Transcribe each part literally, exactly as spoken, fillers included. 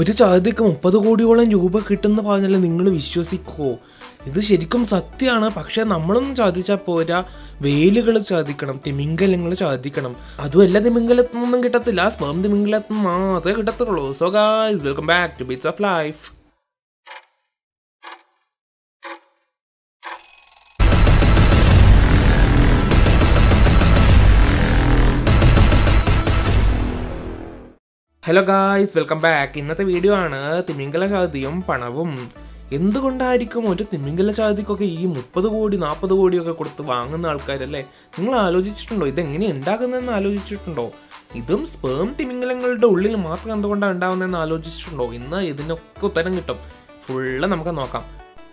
ഒരു ചായക്ക് മുപ്പത് കോടിയോളം രൂപ കിട്ടുന്ന പറഞ്ഞാൽ നിങ്ങൾ വിശ്വസിക്കുമോ? ഇത് ശരിക്കും സത്യമാണ്. പക്ഷെ നമ്മളൊന്നും ചാദിച്ചാൽ പോരാ, വേലുകൾ ചാദിക്കണം, തിമിംഗലങ്ങൾ ചാദിക്കണം. അതുമല്ല തിമിംഗലത്തൊന്നും കിട്ടത്തില്ല, സ്പേം തിമിംഗലത്ത് മാത്രമേ കിട്ടത്തുള്ളൂ. So guys, welcome back to beats of life. Hello guys, welcome back. ഇന്നത്തെ വീഡിയോ ആണ് തിമിംഗല ചാതിയും പണവും. എന്തുകൊണ്ടായിരിക്കും ഒരു തിമിംഗല ചാതിക്കൊക്കെ ഈ മുപ്പത് കോടി നാൽപ്പത് കോടിയൊക്കെ കൊടുത്ത് വാങ്ങുന്ന ആൾക്കാരല്ലേ? നിങ്ങൾ ആലോചിച്ചിട്ടുണ്ടോ ഇതെങ്ങനെ ഉണ്ടാക്കുന്നതെന്ന്? ആലോചിച്ചിട്ടുണ്ടോ ഇതും സ്പേം തിമിംഗലങ്ങളുടെ ഉള്ളിൽ മാത്രം എന്തുകൊണ്ടാണ് ഉണ്ടാകുന്നതെന്ന്? ആലോചിച്ചിട്ടുണ്ടോ? ഇന്ന് ഇതിനൊക്കെ ഉത്തരം കിട്ടും, ഫുള്ള് നമുക്ക് നോക്കാം.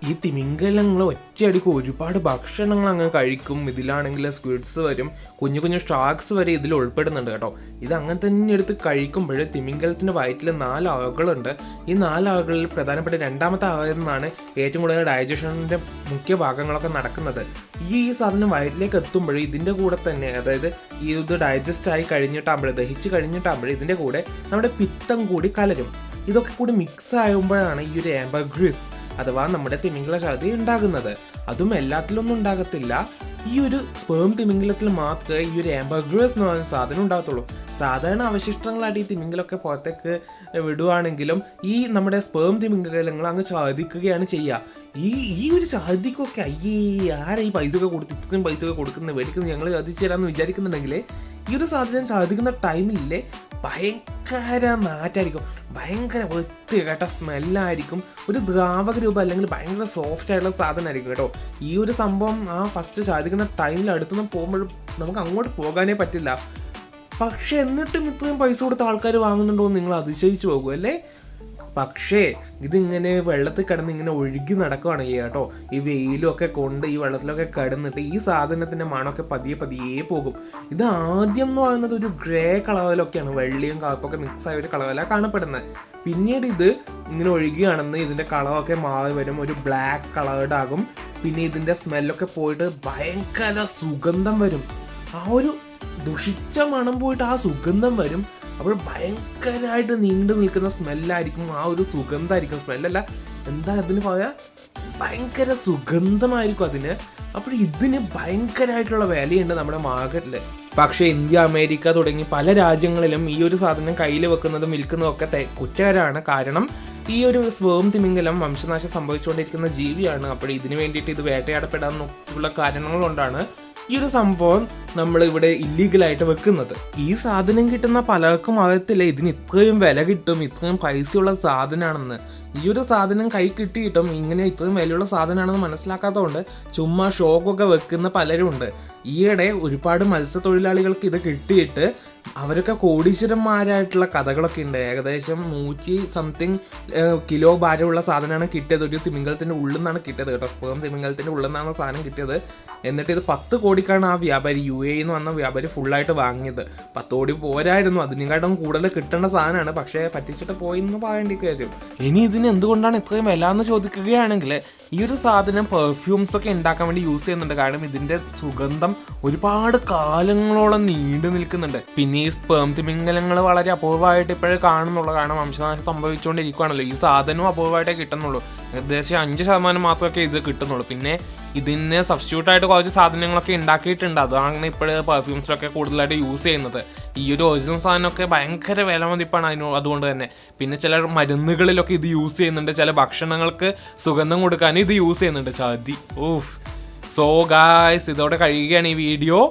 ഈ തിമിംഗലങ്ങൾ ഒറ്റയടിക്ക് ഒരുപാട് ഭക്ഷണങ്ങൾ അങ്ങ് കഴിക്കും. ഇതിലാണെങ്കിൽ സ്ക്വിഡ്സ് വരും, കുഞ്ഞു കുഞ്ഞു ഷാർക്സ് വരെ ഇതിൽ ഉൾപ്പെടുന്നുണ്ട് കേട്ടോ. ഇത് അങ്ങനെ തന്നെ എടുത്ത് കഴിക്കുമ്പോൾ തിമിംഗലത്തിൻ്റെ വയറ്റിൽ നാല് അവകളുണ്ട്. ഈ നാല് അവകളിൽ പ്രധാനപ്പെട്ട രണ്ടാമത്തെ അവയെന്നാണ് ഏറ്റവും കൂടുതൽ ഡൈജഷൻ്റെ മുഖ്യ ഭാഗങ്ങളൊക്കെ നടക്കുന്നത്. ഈ ഈ സാധനം വയറ്റിലേക്ക് എത്തുമ്പോൾ ഇതിൻ്റെ കൂടെ തന്നെ, അതായത് ഈ ഇത് ഡൈജസ്റ്റ് ആയി കഴിഞ്ഞിട്ടാകുമ്പോൾ, ദഹിച്ച് കഴിഞ്ഞിട്ടാകുമ്പോൾ ഇതിൻ്റെ കൂടെ നമ്മുടെ പിത്തം കൂടി കലരും. ഇതൊക്കെ കൂടി മിക്സ് ആകുമ്പോഴാണ് ഈ ഒരു ആംബർഗ്രിസ് അഥവാ നമ്മുടെ തിമിംഗല ചാതി ഉണ്ടാകുന്നത്. അതും എല്ലാത്തിലൊന്നും ഉണ്ടാകത്തില്ല. ഈ ഒരു സ്പേം തിമിംഗലത്തിൽ മാത്രമേ ഈ ഒരു ആംബർഗ്രിസ് എന്ന് പറയുന്ന സാധനം ഉണ്ടാകത്തുള്ളൂ. സാധാരണ അവശിഷ്ടങ്ങളായിട്ട് ഈ തിമിംഗലൊക്കെ പുറത്തേക്ക് വിടുവാണെങ്കിലും ഈ നമ്മുടെ സ്പേം തിമിംഗലങ്ങൾ അങ്ങ് ചാദിക്കുകയാണ് ചെയ്യുക. ഈ ഈ ഒരു ചാതിക്കൊക്കെ അയ്യേ ആരാ ഈ പൈസ ഒക്കെ കൊടുത്ത് ഇത്രയും പൈസ ഒക്കെ കൊടുക്കുന്നത് മേടിക്കുന്നത് ഞങ്ങൾ ചാദിച്ചു തരാമെന്ന് വിചാരിക്കുന്നുണ്ടെങ്കിൽ ഈ ഒരു സാധനം ചാദിക്കുന്ന ടൈമിലെ ഭയങ്കര നാറ്റായിരിക്കും, ഭയങ്കര വൃത്തി കേട്ട സ്മെല്ലായിരിക്കും, ഒരു ദ്രാവക രൂപം അല്ലെങ്കിൽ ഭയങ്കര സോഫ്റ്റ് ആയിട്ടുള്ള സാധനമായിരിക്കും കേട്ടോ. ഈ ഒരു സംഭവം ആ ഫസ്റ്റ് ചാദിക്കുന്ന ടൈമിൽ അടുത്തുനിന്ന് പോകുമ്പോൾ നമുക്ക് അങ്ങോട്ട് പോകാനേ പറ്റില്ല. പക്ഷെ എന്നിട്ടും ഇത്രയും പൈസ കൊടുത്ത ആൾക്കാർ വാങ്ങുന്നുണ്ടോ എന്ന് നിങ്ങൾ അതിശയിച്ചു പോകും അല്ലേ? പക്ഷേ ഇതിങ്ങനെ വെള്ളത്തിൽ കിടന്ന് ഇങ്ങനെ ഒഴുകി നടക്കുകയാണെങ്കിൽ കേട്ടോ, ഈ വെയിലൊക്കെ കൊണ്ട് ഈ വെള്ളത്തിലൊക്കെ കിടന്നിട്ട് ഈ സാധനത്തിൻ്റെ മണമൊക്കെ പതിയെ പതിയെ പോകും. ഇത് ആദ്യം എന്ന് പറയുന്നത് ഒരു ഗ്രേ കളറിലൊക്കെയാണ്, വെള്ളിയും കാപ്പൊക്കെ മിക്സായ ഒരു കളറിലാണ് കാണപ്പെടുന്നത്. പിന്നീട് ഇത് ഇങ്ങനെ ഒഴുകിയാണെന്ന് ഇതിൻ്റെ കളറൊക്കെ മാറി വരും, ഒരു ബ്ലാക്ക് കളേർഡ് ആകും. പിന്നെ ഇതിൻ്റെ സ്മെല്ലൊക്കെ പോയിട്ട് ഭയങ്കര സുഗന്ധം വരും. ആ ഒരു ദുഷിച്ച മണം പോയിട്ട് ആ സുഗന്ധം വരും. അപ്പോൾ ഭയങ്കരമായിട്ട് നീണ്ടു നിൽക്കുന്ന സ്മെല്ലായിരിക്കും ആ ഒരു സുഗന്ധമായിരിക്കും. സ്മെല്ലല്ല, എന്താ അതിന് പറയാം, ഭയങ്കര സുഗന്ധമായിരിക്കും അതിന്. അപ്പോൾ ഇതിന് ഭയങ്കരമായിട്ടുള്ള വിലയുണ്ട് നമ്മുടെ മാർക്കറ്റിൽ. പക്ഷേ ഇന്ത്യ, അമേരിക്ക തുടങ്ങി പല രാജ്യങ്ങളിലും ഈ ഒരു സാധനം കയ്യിൽ വെക്കുന്നതും വിൽക്കുന്നതും ഒക്കെ കുറ്റകരമാണ്. കാരണം ഈ ഒരു സ്പേം തിമിംഗലം വംശനാശം സംഭവിച്ചുകൊണ്ടിരിക്കുന്ന ജീവിയാണ്. അപ്പോൾ ഇതിനു വേണ്ടിയിട്ട് ഇത് വേട്ടയാടപ്പെടാനുള്ള കാരണങ്ങൾ കൊണ്ടാണ് ഈ ഒരു സംഭവം നമ്മളിവിടെ ഇല്ലീഗലായിട്ട് വെക്കുന്നത്. ഈ സാധനം കിട്ടുന്ന പലർക്കും അറിയത്തില്ല ഇതിന് ഇത്രയും വില കിട്ടും, ഇത്രയും പൈസയുള്ള സാധനമാണെന്ന്. ഈ ഒരു സാധനം കൈ കിട്ടിയിട്ടും ഇങ്ങനെ ഇത്രയും വിലയുള്ള സാധനമാണെന്ന് മനസ്സിലാക്കാത്തതുകൊണ്ട് ചുമ്മാ ഷോക്കൊക്കെ വെക്കുന്ന പലരുമുണ്ട്. ഈയിടെ ഒരുപാട് മത്സ്യത്തൊഴിലാളികൾക്ക് ഇത് കിട്ടിയിട്ട് അവരൊക്കെ കോടീശ്വരന്മാരായിട്ടുള്ള കഥകളൊക്കെ ഉണ്ട്. ഏകദേശം നൂറ്റി സംതിങ് കിലോ ഭാരമുള്ള സാധനമാണ് കിട്ടിയത്. ഒരു തിമിംഗലത്തിൻ്റെ ഉള്ളിൽ നിന്നാണ് കിട്ടിയത് കേട്ടോ, സ്പേം തിമിംഗലത്തിൻ്റെ ഉള്ളിൽ നിന്നാണ് സാധനം കിട്ടിയത്. എന്നിട്ട് ഇത് പത്ത് കോടിക്കാണ് ആ വ്യാപാരി, യു എ എന്ന് വന്ന വ്യാപാരി, ഫുള്ളായിട്ട് വാങ്ങിയത്. പത്ത് കോടി പോരായിരുന്നു, അതിനെക്കാട്ടും കൂടുതൽ കിട്ടേണ്ട സാധനമാണ്. പക്ഷേ പറ്റിച്ചിട്ട് പോയിന്ന് പറയേണ്ടി വരും. ഇനി ഇതിന് എന്തുകൊണ്ടാണ് ഇത്രയും വില എന്ന് ചോദിക്കുകയാണെങ്കിൽ, ഈ ഒരു സാധനം പെർഫ്യൂംസ് ഒക്കെ ഉണ്ടാക്കാൻ വേണ്ടി യൂസ് ചെയ്യുന്നുണ്ട്. കാരണം ഇതിൻ്റെ സുഗന്ധം ഒരുപാട് കാലങ്ങളോളം നീണ്ടു നിൽക്കുന്നുണ്ട്. പിന്നെ ഈ സ്പേം തിമിംഗലങ്ങൾ വളരെ അപൂർവമായിട്ട് ഇപ്പോഴേ കാണുന്നുള്ളൂ. കാരണം വംശനാശം സംഭവിച്ചുകൊണ്ടിരിക്കുകയാണല്ലോ. ഈ സാധനവും അപൂർവമായിട്ടേ കിട്ടുന്നുള്ളൂ. ഏകദേശം അഞ്ച് ശതമാനം മാത്രമൊക്കെ ഇത് കിട്ടുന്നുള്ളൂ. പിന്നെ ഇതിന് സബ്സ്റ്റിറ്റ്യൂട്ടായിട്ട് കുറച്ച് സാധനങ്ങളൊക്കെ ഉണ്ടാക്കിയിട്ടുണ്ട്. അതാണ് ഇപ്പോഴേ പെർഫ്യൂംസിലൊക്കെ കൂടുതലായിട്ട് യൂസ് ചെയ്യുന്നത്. ഈ ഒരു ഒറിജിനൽ സാധനമൊക്കെ ഭയങ്കര വില മതിപ്പാണ് അതിന്. അതുകൊണ്ട് തന്നെ പിന്നെ ചില മരുന്നുകളിലൊക്കെ ഇത് യൂസ് ചെയ്യുന്നുണ്ട്. ചില ഭക്ഷണങ്ങൾക്ക് സുഗന്ധം കൊടുക്കാനും ഇത് യൂസ് ചെയ്യുന്നുണ്ട് ചാതി. ഓഫ്. സോ ഗായ്സ്, ഇതോടെ കഴിയുകയാണ് ഈ വീഡിയോ.